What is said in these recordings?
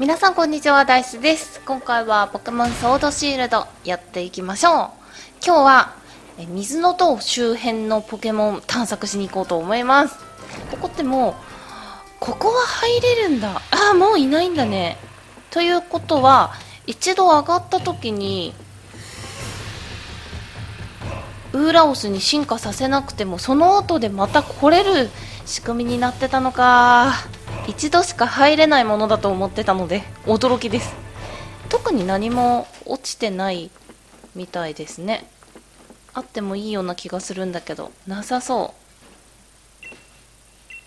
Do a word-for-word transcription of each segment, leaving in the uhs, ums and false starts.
皆さんこんにちは、ダイスです。今回はポケモンソードシールドやっていきましょう。今日は水の塔周辺のポケモン探索しに行こうと思います。ここってもうここは入れるんだ。ああ、もういないんだね。ということは一度上がった時にウーラオスに進化させなくてもその後でまた来れる仕組みになってたのか。一度しか入れないものだと思ってたので驚きです。特に何も落ちてないみたいですね。あってもいいような気がするんだけどなさそ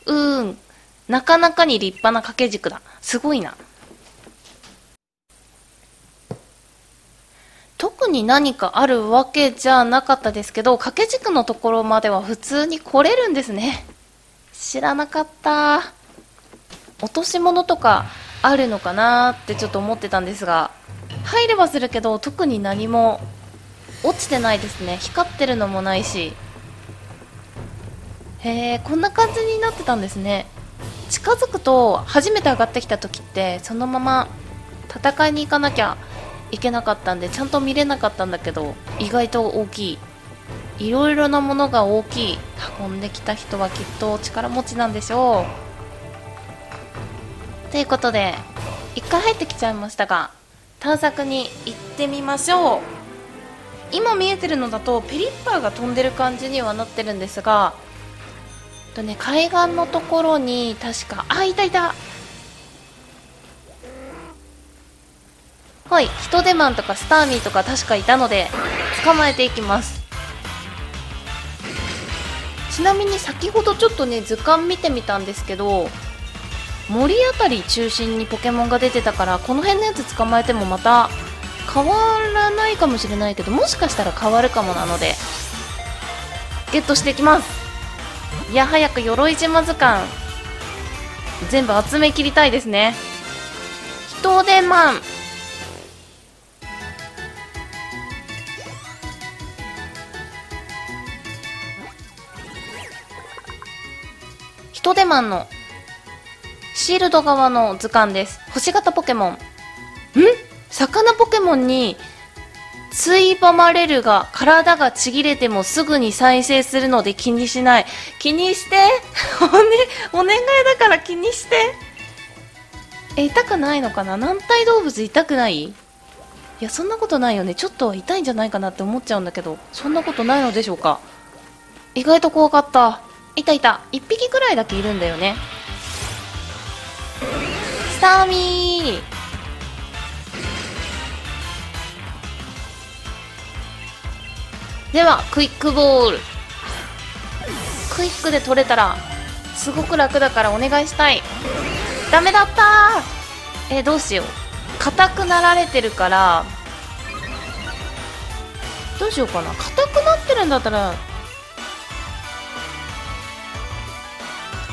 う。うーん、なかなかに立派な掛け軸だ。すごいな。特に何かあるわけじゃなかったですけど、掛け軸のところまでは普通に来れるんですね。知らなかった。落とし物とかあるのかなってちょっと思ってたんですが、入ればするけど特に何も落ちてないですね。光ってるのもないし。へえ、こんな感じになってたんですね。近づくと初めて上がってきた時ってそのまま戦いに行かなきゃいけなかったんでちゃんと見れなかったんだけど、意外と大きい、いろいろなものが大きい。運んできた人はきっと力持ちなんでしょう。ということで一回入ってきちゃいましたが探索に行ってみましょう。今見えてるのだとペリッパーが飛んでる感じにはなってるんですが、と、ね、海岸のところに確か、あ、いたいた、はい、ヒトデマンとかスターミーとか確かいたので捕まえていきます。ちなみに先ほどちょっとね図鑑見てみたんですけど、森あたり中心にポケモンが出てたからこの辺のやつ捕まえてもまた変わらないかもしれないけど、もしかしたら変わるかもなのでゲットしていきます。いや、早く鎧島図鑑全部集め切りたいですね。ヒトデマン、ヒトデマンのシールド側の図鑑です。星型ポケモン。ん？魚ポケモンについばまれるが体がちぎれてもすぐに再生するので気にしない。気にしてお、ね、お願いだから気にして。え、痛くないのかな？軟体動物痛くない？いや、そんなことないよね。ちょっとは痛いんじゃないかなって思っちゃうんだけど、そんなことないのでしょうか？意外と怖かった。いたいた、いっぴきくらいだけいるんだよね。スターミー、ではクイックボール。クイックで取れたらすごく楽だからお願いしたい。ダメだったー。えー、どうしよう、硬くなられてるからどうしようかな。硬くなってるんだったら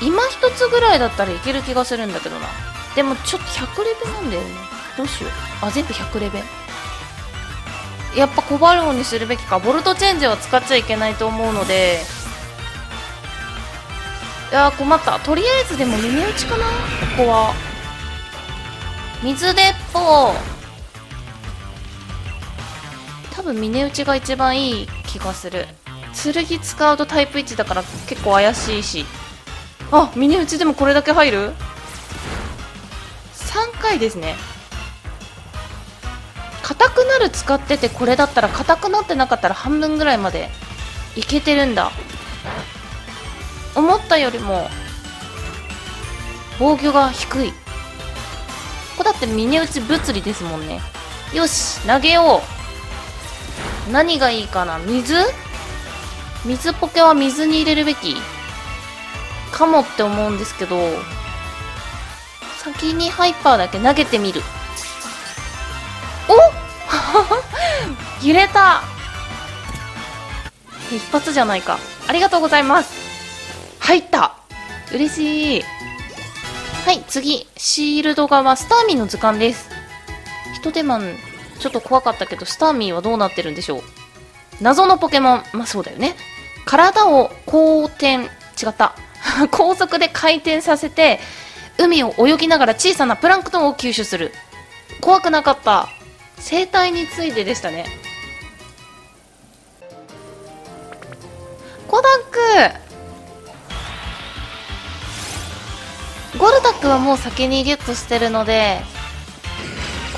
今一つぐらいだったらいける気がするんだけどな。でもちょっとひゃくレベなんだよね。どうしよう。あ、全部ひゃくレベ。やっぱコバルオンにするべきか。ボルトチェンジは使っちゃいけないと思うので。いやー、困った。とりあえずでも耳打ちかな、ここは。水鉄砲。多分峰打ちが一番いい気がする。剣使うとタイプいちだから結構怪しいし。あ、峰打ちでもこれだけ入る？さんかいですね。硬くなる使っててこれだったら、硬くなってなかったら半分ぐらいまでいけてるんだ。思ったよりも防御が低い。ここだって峰打ち物理ですもんね。よし、投げよう。何がいいかな。水？水ポケは水に入れるべきかもって思うんですけど、先にハイパーだけ投げてみる。お揺れた。一発じゃないか。ありがとうございます。入った、嬉しい。はい、次シールド側スターミーの図鑑です。ヒトデマンちょっと怖かったけど、スターミーはどうなってるんでしょう。謎のポケモン、まあそうだよね。体を後転、違った高速で回転させて海を泳ぎながら小さなプランクトンを吸収する。怖くなかった。生態についてでしたね。コダック、ゴルダックはもう先にゲットしてるので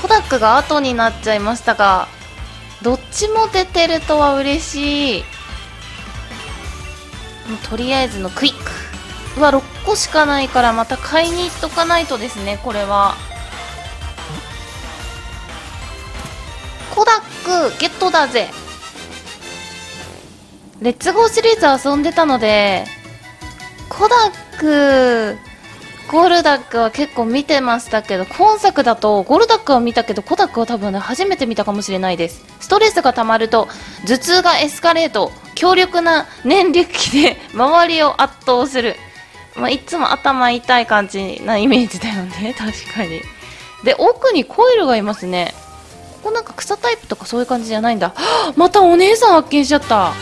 コダックが後になっちゃいましたが、どっちも出てるとは嬉しい。とりあえずのクイックはろっこしかないから、また買いに行っとかないとですね。これはコダックゲットだぜ。レッツゴーシリーズ遊んでたのでコダック、ゴルダックは結構見てましたけど、今作だとゴルダックは見たけどコダックは多分ね初めて見たかもしれないです。ストレスがたまると頭痛がエスカレート、強力な念力機で周りを圧倒する、まあ、いつも頭痛い感じなイメージだよね。確かに。で、奥にコイルがいますね。ここなんか草タイプとかそういう感じじゃないんだ。はあ、またお姉さん発見しちゃった。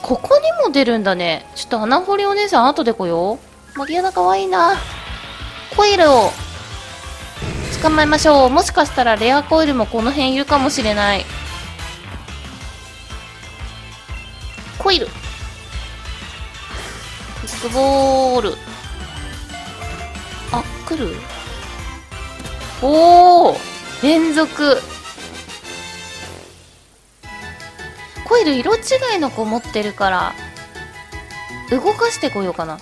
ここにも出るんだね。ちょっと穴掘りお姉さん後で来よう。マリアナ可愛いな。コイルを捕まえましょう。もしかしたらレアコイルもこの辺いるかもしれない。コイル、クイックボール、あ、来る。おお、連続。コイル色違いの子持ってるから動かしてこようかな。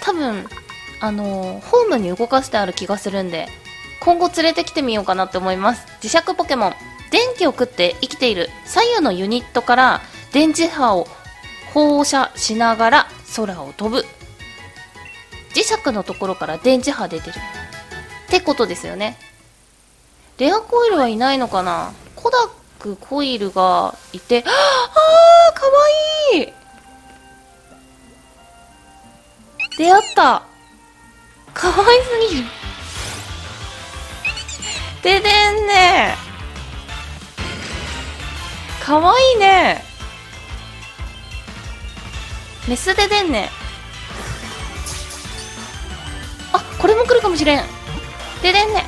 多分あのー、ホームに動かしてある気がするんで、今後連れてきてみようかなと思います。磁石ポケモン、電気を食って生きている。左右のユニットから電磁波を放射しながら空を飛ぶ。磁石のところから電磁波出てるってことですよね。レアコイルはいないのかな。コダック、コイルがいて、ああかわいい、出会った。かわいすぎる。出てんね。かわいいね。メスで出んね。あ、これも来るかもしれん。出てんね。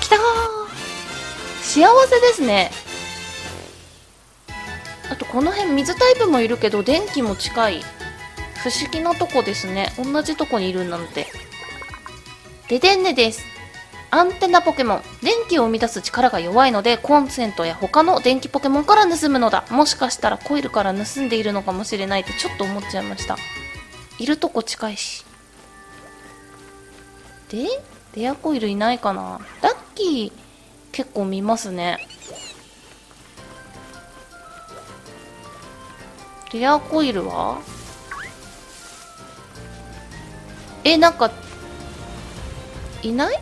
来たー。幸せですね。あとこの辺水タイプもいるけど電気も近い。不思議なとこですね。同じとこにいるなんて。出てんねです。アンテナポケモン、電気を生み出す力が弱いのでコンセントや他の電気ポケモンから盗むのだ。もしかしたらコイルから盗んでいるのかもしれないってちょっと思っちゃいました。いるとこ近いし。で、レアコイルいないかな。ラッキー結構見ますね。レアコイルはえ、なんかいない？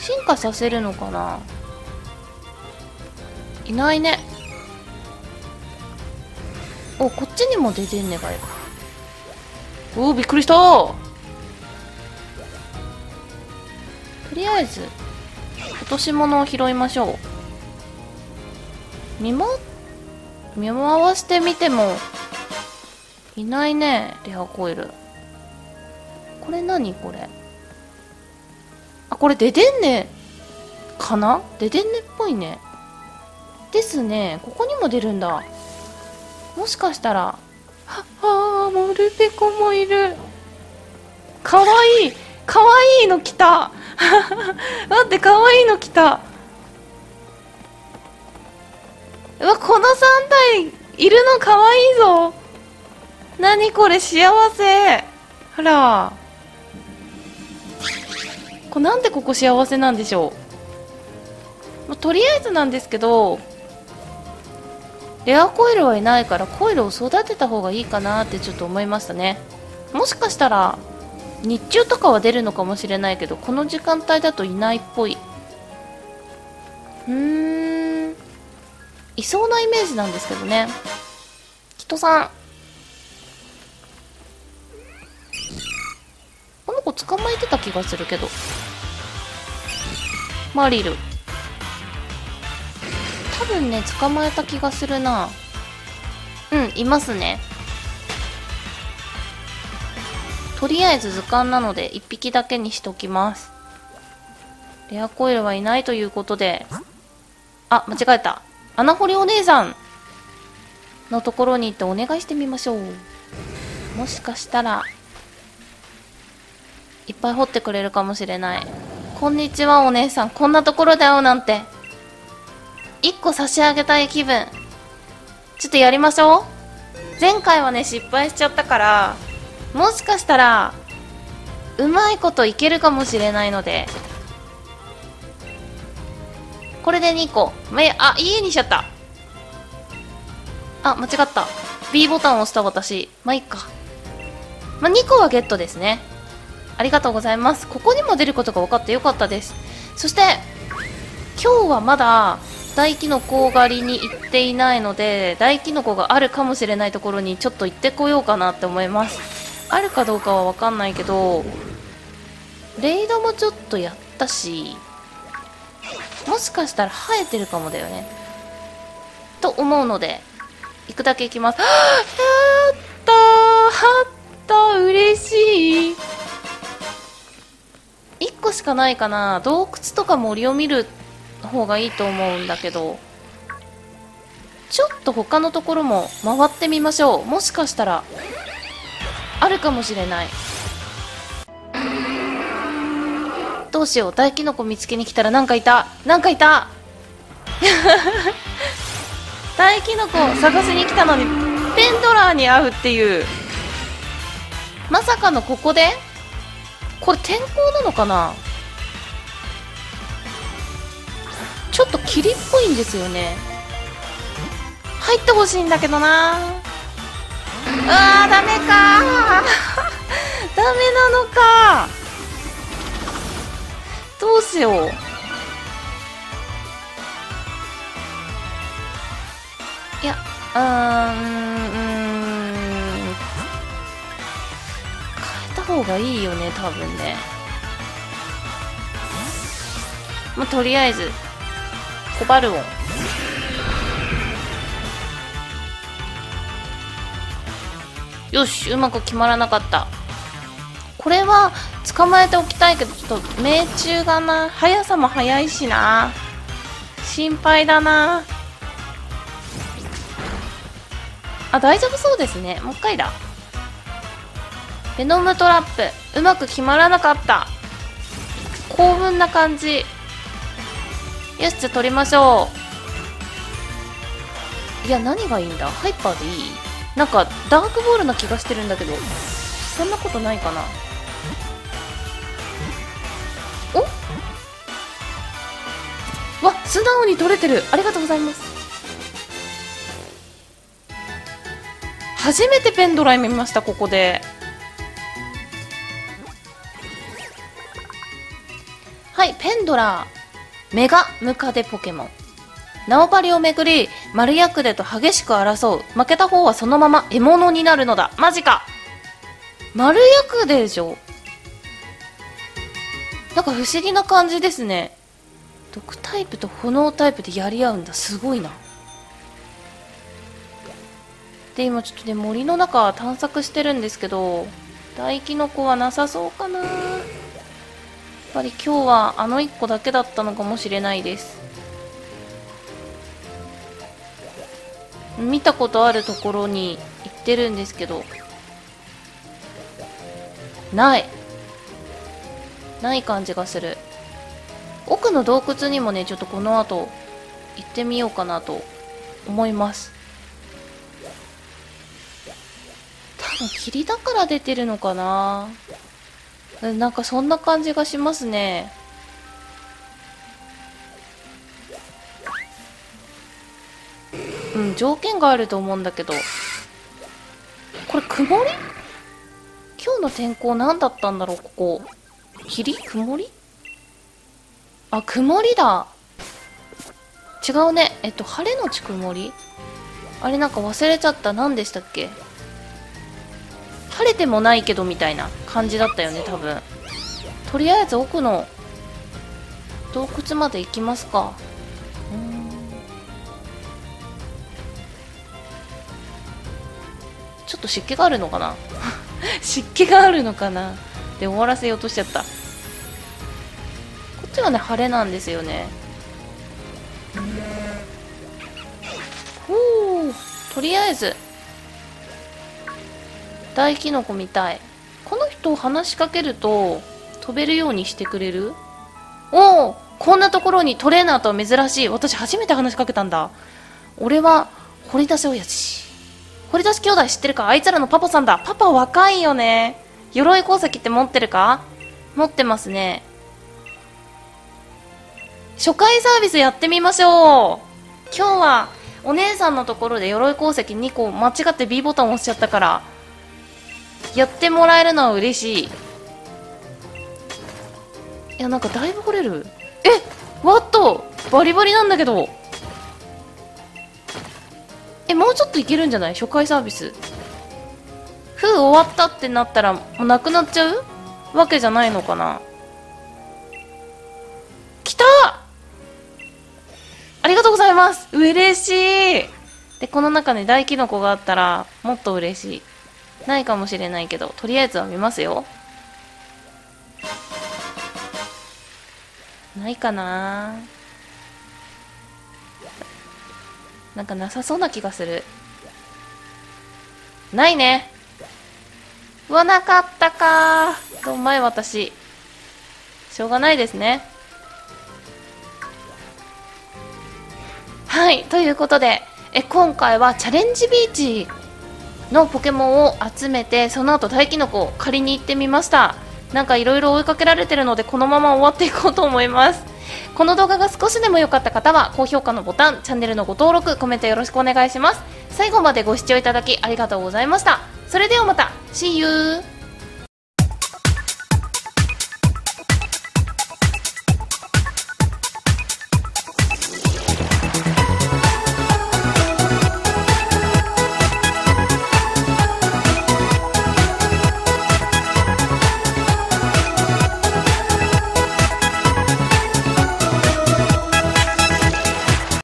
進化させるのかな。いないね。お、こっちにも出てんねがいる。おー、びっくりしたー。とりあえず落とし物を拾いましょう。見も見回してみてもいないね。レアコイル、これ何これ。あ、これデデンネかな。デデンネっぽいね。ですね。ここにも出るんだ。もしかしたら、ああ、モルペコもいる。かわいい、かわいいの来た。待って、かわいいの来た。うわ、このさん体いるのかわいいぞ。なにこれ、幸せ。ほら。これなんでここ幸せなんでしょう。まあ、とりあえずなんですけどレアコイルはいないからコイルを育てた方がいいかなってちょっと思いましたね。もしかしたら日中とかは出るのかもしれないけどこの時間帯だといないっぽい。うーん、いそうなイメージなんですけどね。人さん、この子捕まえてた気がするけど。マリル多分ね捕まえた気がするな。うん、いますね。とりあえず図鑑なのでいっぴきだけにしておきます。レアコイルはいないということで、あ、間違えた。穴掘りお姉さんのところに行ってお願いしてみましょう。もしかしたらいっぱい掘ってくれるかもしれない。こんにちはお姉さん、こんなところで会うなんて。いっこ差し上げたい気分。ちょっとやりましょう。前回はね失敗しちゃったから、もしかしたらうまいこといけるかもしれないので、これでにこ、めあ家にしちゃった。あ、間違った。 ビー ボタンを押した私。まあいっか、まあ、にこはゲットですね。ありがとうございます。ここにも出ることが分かってよかったです。そして今日はまだ大キノコ狩りに行っていないので、大キノコがあるかもしれないところにちょっと行ってこようかなって思います。あるかどうかは分かんないけど、レイドもちょっとやったし、もしかしたら生えてるかもだよねと思うので、行くだけ行きます。やったー、あったー、嬉しい。いっこしかないかな。洞窟とか森を見る方がいいと思うんだけど、ちょっと他のところも回ってみましょう。もしかしたらあるかもしれない。どうしよう、大キノコ見つけに来たらなんかいた、なんかいた大キノコを探しに来たのにペンドラーに会うっていう、まさかのここで。これ天候なのかな。ちょっと霧っぽいんですよね。入ってほしいんだけどな。うわー、ダメかーダメなのかー、どうしよう。いや、うーん、変えた方がいいよね、多分ね。まあ、とりあえずコバルオン。よし、うまく決まらなかった。これは捕まえておきたいけど、ちょっと命中がな、速さも速いしな、心配だな。あ、大丈夫そうですね。もう一回だ。ベノムトラップ、うまく決まらなかった。興奮な感じ。よし、じゃあ取りましょう。いや、何がいいんだ。ハイパーでいい。なんかダークボールな気がしてるんだけど、そんなことないかな。おわ、素直に取れてる。ありがとうございます。初めてペンドライ見ました、ここで。はい、ペンドラー、メガムカデポケモン。ナオパリをめぐりマルヤクデと激しく争う。負けた方はそのまま獲物になるのだ。マジか。マルヤクデでしょ。なんか不思議な感じですね。毒タイプと炎タイプでやり合うんだ。すごいな。で、今ちょっとね森の中探索してるんですけど、大キノコはなさそうかな。やっぱり今日はあのいっこだけだったのかもしれないです。見たことあるところに行ってるんですけど、ないない感じがする。奥の洞窟にもね、ちょっとこの後行ってみようかなと思います。霧だから出てるのかな。なんかそんな感じがしますね。うん、条件があると思うんだけど、これ曇り。今日の天候何だったんだろう。ここ霧、曇り。あ、曇りだ。違うね。えっと晴れのち曇り。あれ、なんか忘れちゃった。何でしたっけ。晴れてもないけどみたいな感じだったよね、多分。とりあえず奥の洞窟まで行きますか。うーん、ちょっと湿気があるのかな湿気があるのかな。で終わらせようとしちゃった。こっちはね晴れなんですよね。おお、とりあえず大キノコみたい。この人を話しかけると飛べるようにしてくれる。おお、こんなところにトレーナーとは珍しい。私初めて話しかけたんだ。俺は掘り出し親父。掘り出し兄弟知ってるか？あいつらのパパさんだ。パパ若いよね。鎧鉱石って持ってるか？持ってますね。初回サービスやってみましょう。今日はお姉さんのところで鎧鉱石にこ間違って ビー ボタンを押しちゃったからやってもらえるのは嬉しい。いや、なんかだいぶ掘れる。えっ、ワットバリバリなんだけど。え、もうちょっといけるんじゃない？初回サービス。ふう、終わったってなったらもうなくなっちゃうわけじゃないのかな。来た！ありがとうございます。嬉しい。で、この中に大キノコがあったらもっと嬉しい。ないかもしれないけど、とりあえずは見ますよ。ないかな。なんかなさそうな気がする。ないね。うわ、なかったかー。うまい、私。しょうがないですね。はい、ということで、え今回はチャレンジビーチのポケモンを集めて、その後大キノコを借りに行ってみました。なんかいろいろ追いかけられてるので、このまま終わっていこうと思います。この動画が少しでも良かった方は高評価のボタン、チャンネルのご登録、コメントよろしくお願いします。最後までご視聴いただきありがとうございました。それではまた See you!